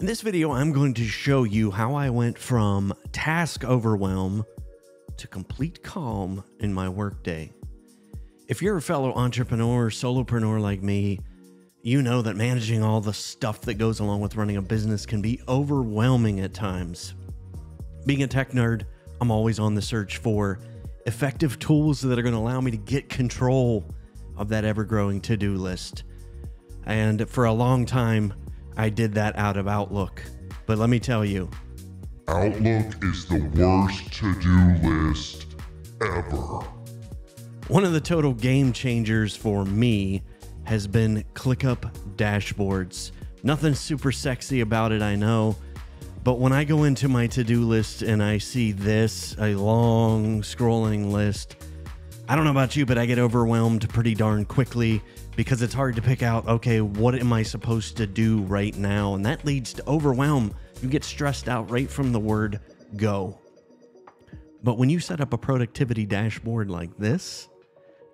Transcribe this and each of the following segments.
In this video, I'm going to show you how I went from task overwhelm to complete calm in my workday. If you're a fellow entrepreneur, solopreneur like me, you know that managing all the stuff that goes along with running a business can be overwhelming at times. Being a tech nerd, I'm always on the search for effective tools that are going to allow me to get control of that ever-growing to-do list. And for a long time, I did that out of Outlook, but let me tell you, Outlook is the worst to-do list ever. One of the total game changers for me has been ClickUp dashboards. Nothing super sexy about it, I know, but when I go into my to-do list and I see this, a long scrolling list, I don't know about you, but I get overwhelmed pretty darn quickly because it's hard to pick out, okay, what am I supposed to do right now? And that leads to overwhelm. You get stressed out right from the word go. But when you set up a productivity dashboard like this,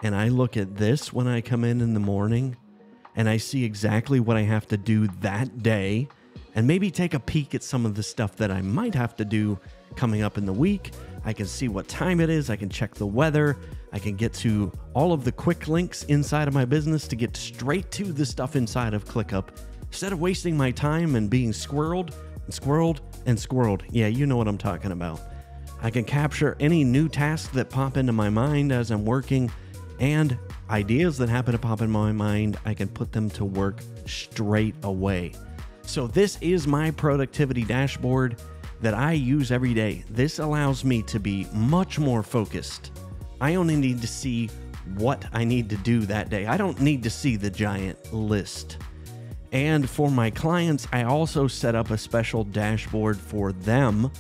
and I look at this when I come in the morning, and I see exactly what I have to do that day, and maybe take a peek at some of the stuff that I might have to do coming up in the week, I can see what time it is, I can check the weather, I can get to all of the quick links inside of my business to get straight to the stuff inside of ClickUp. Instead of wasting my time and being squirreled and squirreled and squirreled. Yeah, you know what I'm talking about. I can capture any new tasks that pop into my mind as I'm working, and ideas that happen to pop in my mind, I can put them to work straight away. So this is my productivity dashboard that I use every day. This allows me to be much more focused. I only need to see what I need to do that day. I don't need to see the giant list. And for my clients, I also set up a special dashboard for them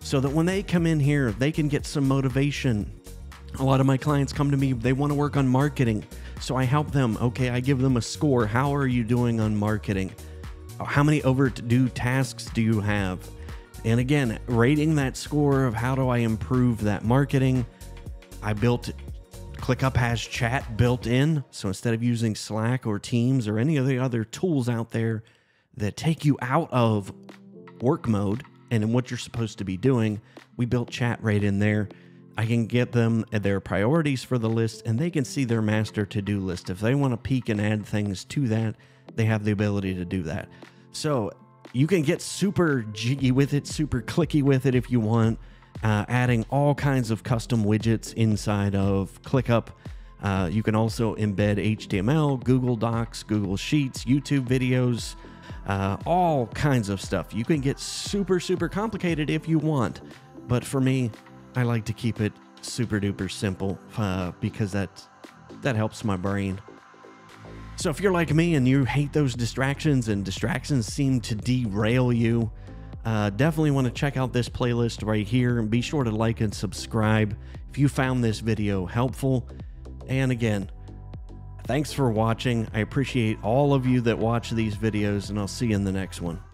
so that when they come in here, they can get some motivation. A lot of my clients come to me, they want to work on marketing. So I help them. Okay, I give them a score. How are you doing on marketing? How many overdue tasks do you have? And again, rating that score of how do I improve that marketing, I built it. ClickUp has chat built in. So instead of using Slack or Teams or any of the other tools out there that take you out of work mode and in what you're supposed to be doing, we built chat right in there. I can get them their priorities for the list and they can see their master to-do list. If they want to peek and add things to that, they have the ability to do that. So you can get super jiggy with it, super clicky with it if you want, adding all kinds of custom widgets inside of ClickUp. You can also embed HTML, Google Docs, Google Sheets, YouTube videos, all kinds of stuff. You can get super, super complicated if you want. But for me, I like to keep it super duper simple because that helps my brain. So if you're like me and you hate those distractions and distractions seem to derail you, definitely want to check out this playlist right here and be sure to like and subscribe if you found this video helpful. And again, thanks for watching. I appreciate all of you that watch these videos and I'll see you in the next one.